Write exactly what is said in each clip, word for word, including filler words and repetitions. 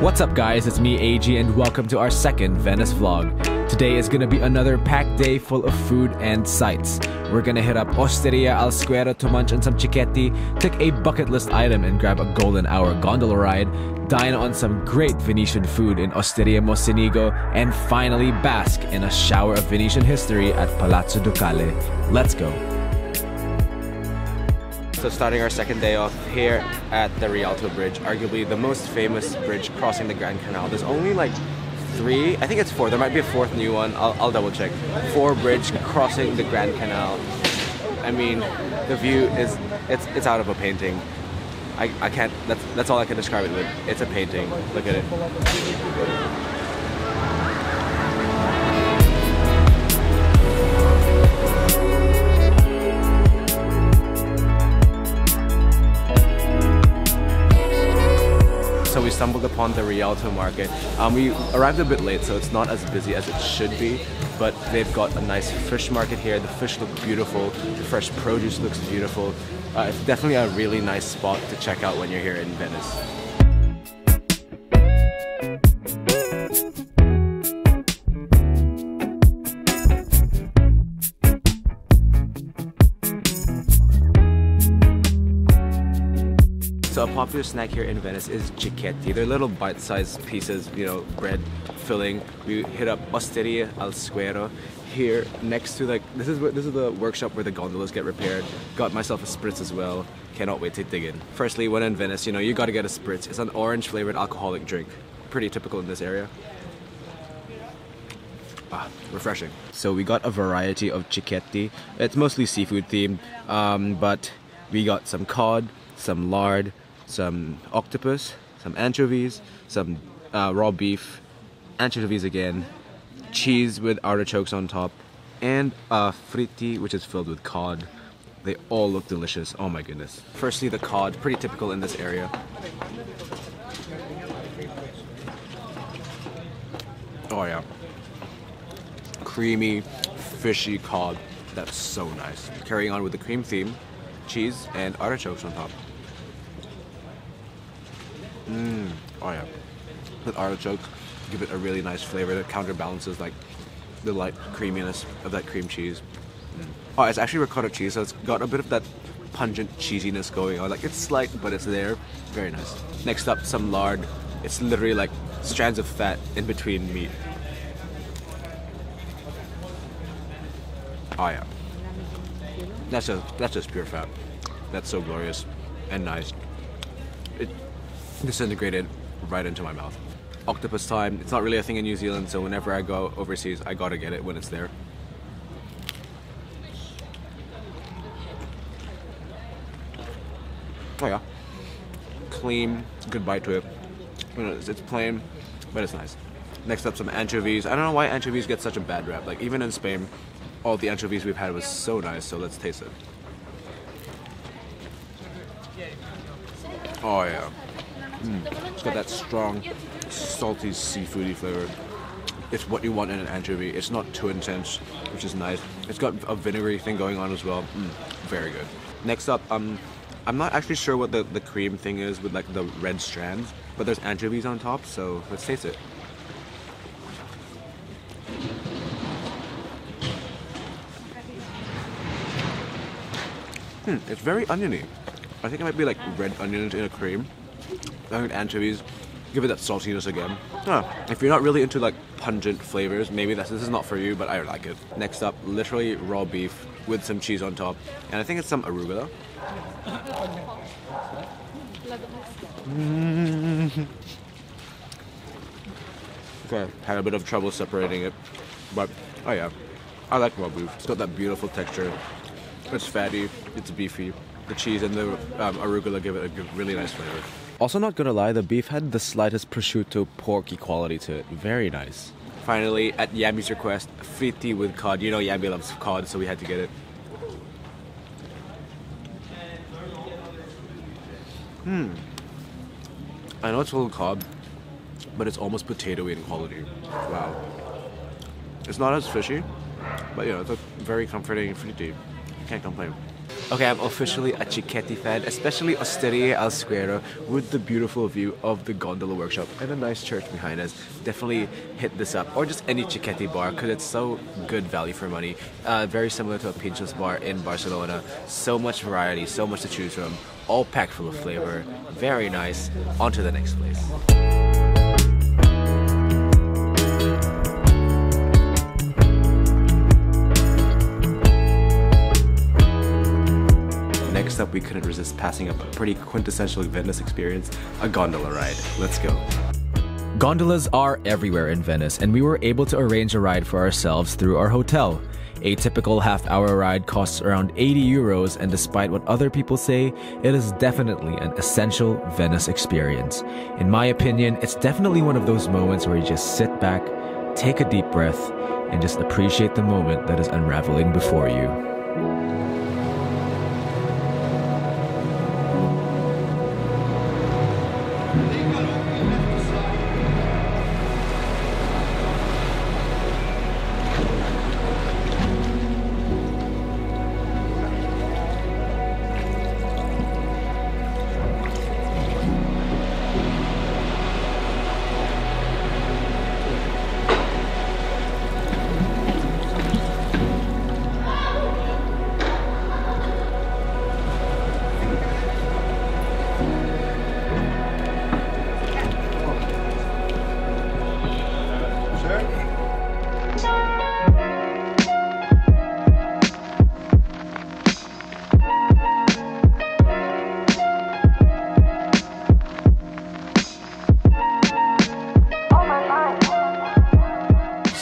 What's up guys, it's me A G and welcome to our second Venice vlog. Today is gonna be another packed day full of food and sights. We're gonna hit up Osteria al Squero to munch on some cicchetti, take a bucket list item and grab a golden hour gondola ride, dine on some great Venetian food in Osteria Mocenigo, and finally bask in a shower of Venetian history at Palazzo Ducale. Let's go! So starting our second day off here at the Rialto Bridge, arguably the most famous bridge crossing the Grand Canal. There's only like three, I think it's four, there might be a fourth new one, I'll, I'll double check. Four bridge crossing the Grand Canal. I mean, the view is, it's it's out of a painting. I, I can't, that's, that's all I can describe it with. It's a painting, look at it. So we stumbled upon the Rialto Market. Um, we arrived a bit late, so it's not as busy as it should be, but they've got a nice fish market here. The fish look beautiful, the fresh produce looks beautiful. Uh, it's definitely a really nice spot to check out when you're here in Venice. So a popular snack here in Venice is cicchetti. They're little bite-sized pieces, you know, bread filling. We hit up Osteria al Squero here next to like this is this is the workshop where the gondolas get repaired. Got myself a spritz as well. Cannot wait to dig in. Firstly, when in Venice, you know, you got to get a spritz. It's an orange-flavored alcoholic drink. Pretty typical in this area. Ah, refreshing. So we got a variety of cicchetti. It's mostly seafood themed, um, but we got some cod, some lard, some octopus, some anchovies, some uh, raw beef, anchovies again, cheese with artichokes on top, and uh, fritti, which is filled with cod. They all look delicious, oh my goodness. Firstly, the cod, pretty typical in this area. Oh yeah. Creamy, fishy cod, that's so nice. Carrying on with the cream theme, cheese and artichokes on top. Mmm, oh yeah. The artichokes give it a really nice flavor that counterbalances like the light creaminess of that cream cheese. Mm. Oh, it's actually ricotta cheese, so it's got a bit of that pungent cheesiness going on. Like it's slight, but it's there. Very nice. Next up, some lard. It's literally like strands of fat in between meat. Oh yeah. That's just, that's just pure fat. That's so glorious and nice. It disintegrated right into my mouth. Octopus time, it's not really a thing in New Zealand, so whenever I go overseas, I gotta get it when it's there. Oh yeah. Clean, good bite to it. It's plain, but it's nice. Next up, some anchovies. I don't know why anchovies get such a bad rap. Like even in Spain, all the anchovies we've had was so nice, so let's taste it. Oh yeah. Mm. It's got that strong, salty, seafoody flavor. It's what you want in an anchovy. It's not too intense, which is nice. It's got a vinegary thing going on as well. Mm. Very good. Next up, um, I'm not actually sure what the, the cream thing is with like the red strands, but there's anchovies on top, so let's taste it. Hmm, it's very oniony. I think it might be like red onions in a cream. I think anchovies give it that saltiness again. Ah, if you're not really into like pungent flavors, maybe that's, this is not for you, but I like it. Next up, literally raw beef with some cheese on top. And I think it's some arugula. Mm. Okay, had a bit of trouble separating it. But, oh yeah, I like raw beef. It's got that beautiful texture. It's fatty, it's beefy. The cheese and the um, arugula give it a good, really nice flavor. Also, not gonna lie, the beef had the slightest prosciutto porky quality to it. Very nice. Finally, at Yami's request, fritti with cod. You know Yami loves cod, so we had to get it. Hmm. I know it's full of cod, but it's almost potatoey in quality. Wow. It's not as fishy, but you know, it's a very comforting fritti. Can't complain. Okay, I'm officially a Cicchetti fan, especially Osteria al Squero with the beautiful view of the gondola workshop and a nice church behind us. Definitely hit this up, or just any Cicchetti bar because it's so good value for money. Uh, very similar to a Pinchos bar in Barcelona. So much variety, so much to choose from, all packed full of flavor. Very nice. On to the next place. Next up, we couldn't resist passing up a pretty quintessential Venice experience, a gondola ride. Let's go. Gondolas are everywhere in Venice, and we were able to arrange a ride for ourselves through our hotel. A typical half-hour ride costs around eighty euros, and despite what other people say, it is definitely an essential Venice experience. In my opinion, it's definitely one of those moments where you just sit back, take a deep breath, and just appreciate the moment that is unraveling before you.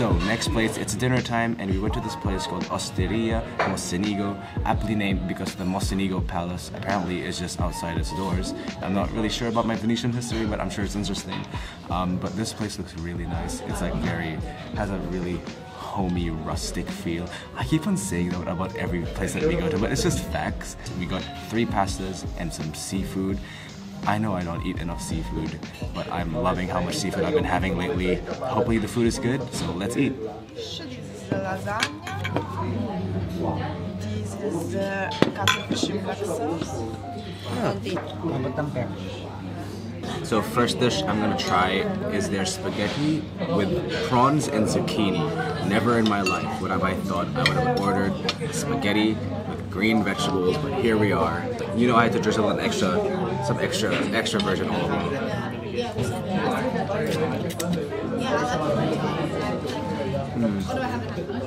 So next place, it's dinner time, and we went to this place called Osteria Mocenigo, aptly named because the Mocenigo Palace apparently is just outside its doors. I'm not really sure about my Venetian history, but I'm sure it's interesting. Um, but this place looks really nice. It's like very, has a really homey, rustic feel. I keep on saying that about every place that we go to, but it's just facts. We got three pastas and some seafood. I know I don't eat enough seafood, but I'm loving how much seafood I've been having lately. Hopefully the food is good, so let's eat. This is lasagna. This is uh, cuttlefish in black sauce. Yeah. So first dish I'm gonna try is their spaghetti with prawns and zucchini. Never in my life would have I thought I would have ordered spaghetti with green vegetables, but here we are. You know I had to drizzle an extra some extra extra virgin olive oil. Mm.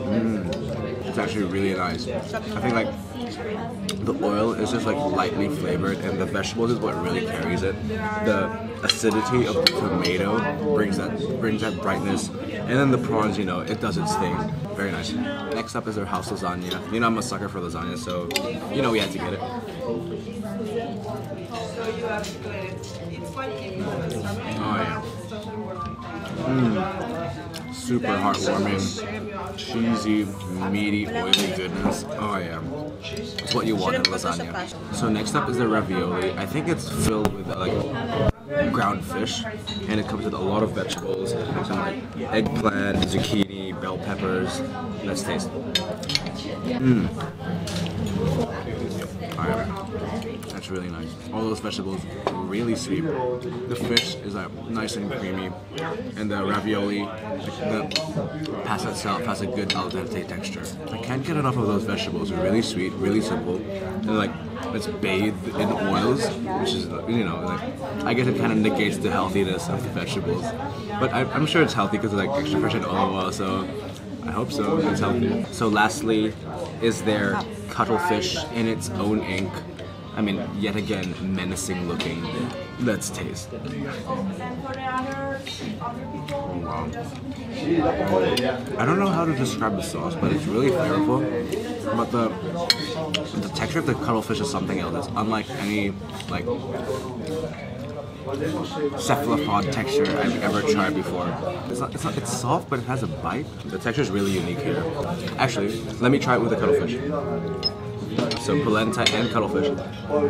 Mm. It's actually really nice. I think like the oil is just like lightly flavored, and the vegetables is what really carries it. The acidity of the tomato brings that brings that brightness, and then the prawns, you know, it does its thing. Very nice. Next up is their house lasagna. You know I'm a sucker for lasagna, so you know we had to get it. Oh yeah. Mm. Super heartwarming, cheesy, meaty, oily goodness. Oh yeah. It's what you want in lasagna. So next up is the ravioli. I think it's filled with like ground fish, and it comes with a lot of vegetables, some like eggplant, zucchini, bell peppers. Let's taste. Mmm. Alright, that's really nice. All those vegetables are really sweet. The fish is like nice and creamy, and the ravioli, the pasta itself has a good al dente texture. I can't get enough of those vegetables. They're really sweet, really simple, and like it's bathed in oils, which is, you know, like I guess it kind of negates the healthiness of the vegetables, but I, I'm sure it's healthy because it's like extra virgin olive oil, so I hope so, it's healthy. So lastly is their cuttlefish in its own ink. I mean, yet again, menacing looking. Let's taste. Oh, wow. I don't know how to describe the sauce, but it's really flavorful. But the the texture of the cuttlefish is something else. It's unlike any like cephalopod texture I've ever tried before. It's not, it's, not, it's soft, but it has a bite. The texture is really unique here. Actually, let me try it with the cuttlefish. So polenta and cuttlefish. Oh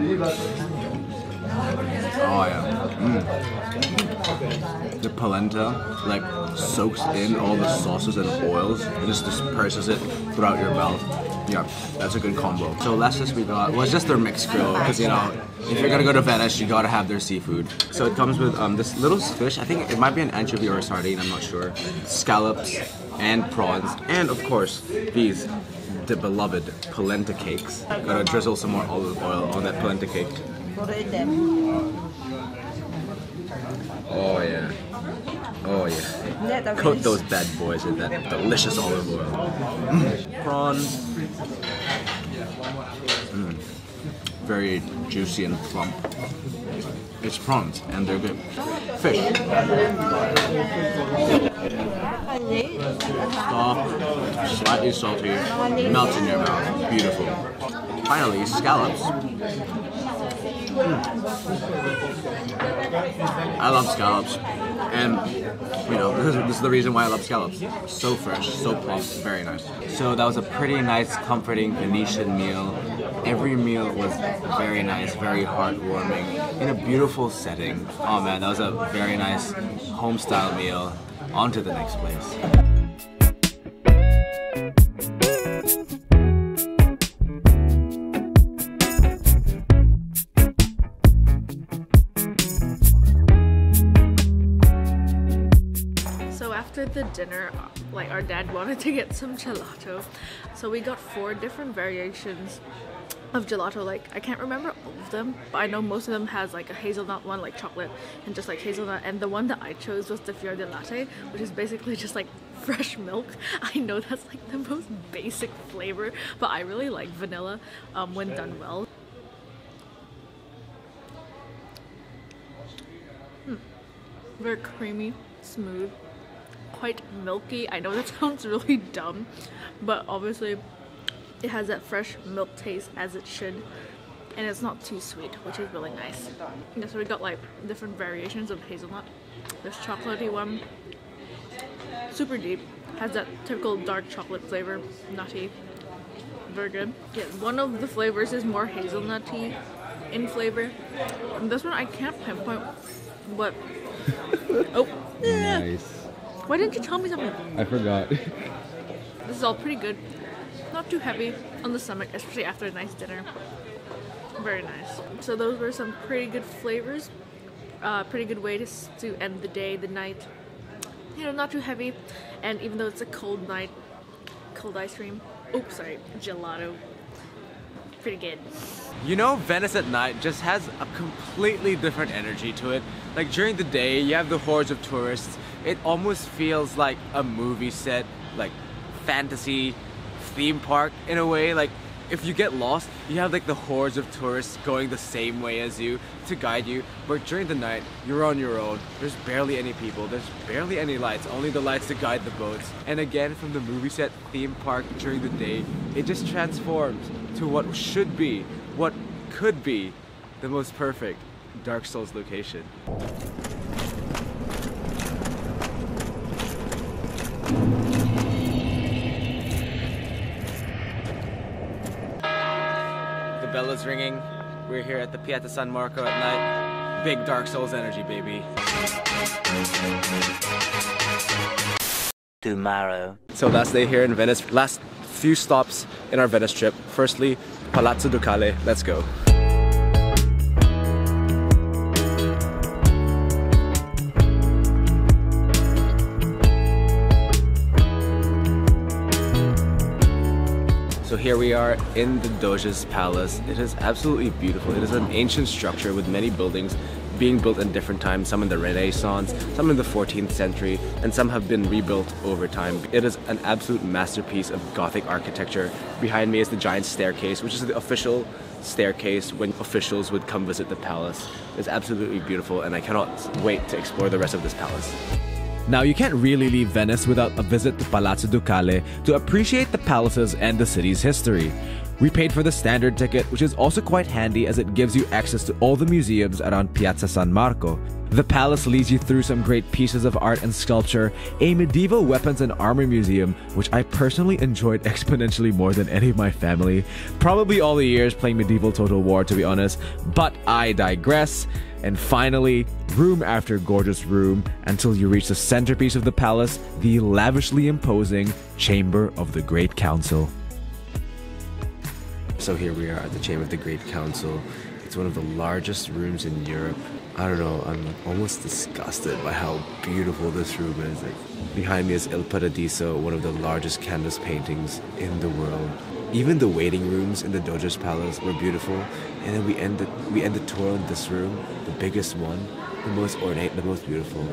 yeah. Mm. The polenta like soaks in all the sauces and oils and just disperses it throughout your mouth. Yeah, that's a good combo. So last us we got was just their mixed grill, because you know if you're gonna go to Venice, you gotta have their seafood. So it comes with um, this little fish. I think it might be an anchovy or a sardine. I'm not sure. Scallops and prawns, and of course these the beloved polenta cakes. Gotta drizzle some more olive oil on that polenta cake. Oh yeah. Oh yeah. Coat those bad boys in that delicious olive oil. Mm. Prawn. Mm. Very juicy and plump. It's prawns and they're good. Fish. Soft, slightly salty, melts in your mouth. Beautiful. Finally, scallops. Mm. I love scallops. And, you know, this is, this is the reason why I love scallops. So fresh, so plump, very nice. So that was a pretty nice, comforting Venetian meal. Every meal was very nice, very heartwarming, in a beautiful setting. Oh man, that was a very nice home-style meal. On to the next place. The dinner, like our dad wanted to get some gelato, so we got four different variations of gelato. Like I can't remember all of them, but I know most of them has like a hazelnut one, like chocolate and just like hazelnut, and the one that I chose was the fior di latte, which is basically just like fresh milk. I know that's like the most basic flavor, but I really like vanilla um, when done well. Mm. Very creamy, smooth, quite milky. I know that sounds really dumb, but obviously it has that fresh milk taste as it should, and it's not too sweet, which is really nice. Yeah, so we got like different variations of hazelnut. This chocolatey one, super deep, has that typical dark chocolate flavor, nutty, very good. Yeah, one of the flavors is more hazelnutty in flavor, and this one I can't pinpoint what. Oh, nice. Why didn't you tell me something? I forgot. This is all pretty good. Not too heavy on the stomach, especially after a nice dinner. Very nice. So those were some pretty good flavors. Uh, pretty good way to, to end the day, the night. You know, not too heavy. And even though it's a cold night, cold ice cream. Oops, sorry, gelato. Pretty good. You know, Venice at night just has a completely different energy to it. Like during the day, you have the hordes of tourists. It almost feels like a movie set, like fantasy theme park in a way. Like if you get lost, you have like the hordes of tourists going the same way as you to guide you. But during the night, you're on your own. There's barely any people. There's barely any lights, only the lights to guide the boats. And again, from the movie set theme park during the day, it just transforms to what should be, what could be the most perfect Dark Souls location. Bella's ringing. We're here at the Piazza San Marco at night. Big Dark Souls energy, baby. Tomorrow. So last day here in Venice. Last few stops in our Venice trip. Firstly, Palazzo Ducale. Let's go. So here we are in the Doge's Palace. It is absolutely beautiful. It is an ancient structure with many buildings being built in different times, some in the Renaissance, some in the fourteenth century, and some have been rebuilt over time. It is an absolute masterpiece of Gothic architecture. Behind me is the giant staircase, which is the official staircase when officials would come visit the palace. It's absolutely beautiful, and I cannot wait to explore the rest of this palace. Now, you can't really leave Venice without a visit to Palazzo Ducale to appreciate the palaces and the city's history. We paid for the standard ticket, which is also quite handy as it gives you access to all the museums around Piazza San Marco. The palace leads you through some great pieces of art and sculpture, a medieval weapons and armor museum, which I personally enjoyed exponentially more than any of my family. Probably all the years playing medieval Total War, to be honest, but I digress. And finally, room after gorgeous room until you reach the centerpiece of the palace, the lavishly imposing Chamber of the Great Council. So here we are at the Chamber of the Great Council. It's one of the largest rooms in Europe. I don't know, I'm almost disgusted by how beautiful this room is. Like, behind me is El Paradiso, one of the largest canvas paintings in the world. Even the waiting rooms in the Doge's Palace were beautiful. And then we end the, we end the tour in this room, the biggest one, the most ornate, the most beautiful.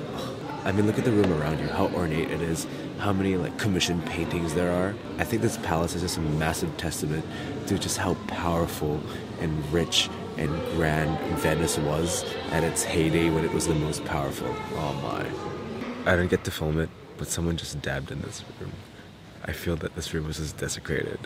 I mean, look at the room around you, how ornate it is, how many like commissioned paintings there are. I think this palace is just a massive testament to just how powerful and rich and grand Venice was at its heyday when it was the most powerful. Oh my. I didn't get to film it, but someone just dabbed in this room. I feel that this room was just desecrated.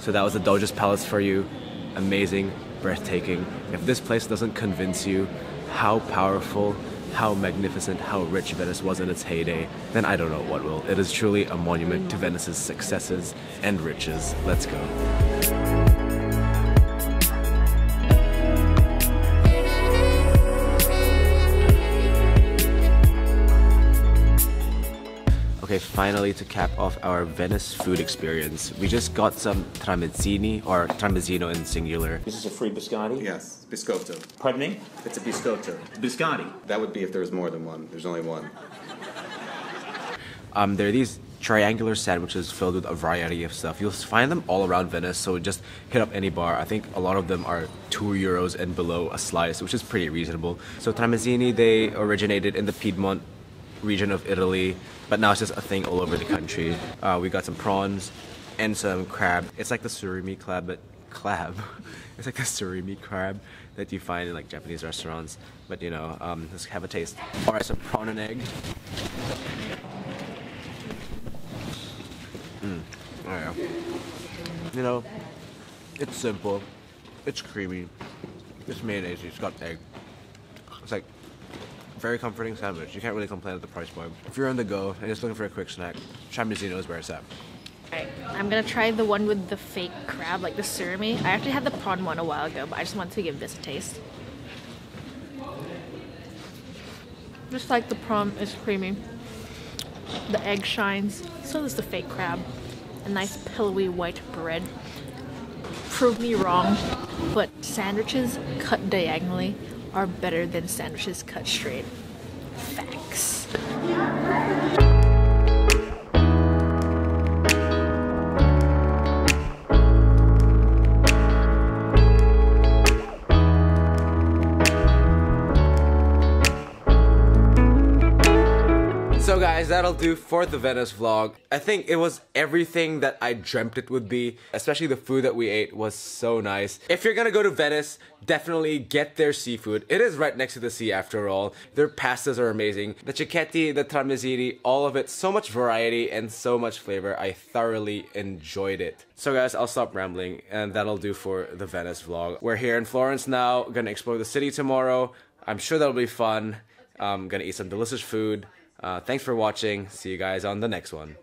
So that was the Doge's Palace for you. Amazing, breathtaking. If this place doesn't convince you how powerful, how magnificent, how rich Venice was in its heyday, then I don't know what will. It is truly a monument to Venice's successes and riches. Let's go. Okay, finally, to cap off our Venice food experience, we just got some tramezzini, or tramezzino in singular. This is a free biscotti? Yes, biscotto. Pardon me? It's a biscotto. Biscotti? That would be if there was more than one. There's only one. Um, there are these triangular sandwiches filled with a variety of stuff. You'll find them all around Venice, so just hit up any bar. I think a lot of them are two euros and below a slice, which is pretty reasonable. So tramezzini, they originated in the Piedmont region of Italy, but now it's just a thing all over the country. Uh, we got some prawns and some crab. It's like the surimi crab, but crab. It's like the surimi crab that you find in like Japanese restaurants. But you know, um, let's have a taste. All right, some prawn and egg. Mm. Oh yeah. You know, it's simple. It's creamy. It's mayonnaise. It's got egg. It's like very comforting sandwich. You can't really complain at the price point. If you're on the go and just looking for a quick snack, tramezzino is where it's at. Alright, I'm gonna try the one with the fake crab, like the surimi. I actually had the prawn one a while ago, but I just wanted to give this a taste. Just like the prawn is creamy. The egg shines. So does the fake crab. A nice pillowy white bread. Prove me wrong, but sandwiches cut diagonally are better than sandwiches cut straight. Facts. So guys, that'll do for the Venice vlog. I think it was everything that I dreamt it would be, especially the food that we ate was so nice. If you're gonna go to Venice, definitely get their seafood. It is right next to the sea after all. Their pastas are amazing. The cicchetti, the tramezzini, all of it. So much variety and so much flavor. I thoroughly enjoyed it. So guys, I'll stop rambling and that'll do for the Venice vlog. We're here in Florence now, gonna explore the city tomorrow. I'm sure that'll be fun. I'm gonna eat some delicious food. Uh, thanks for watching. See you guys on the next one.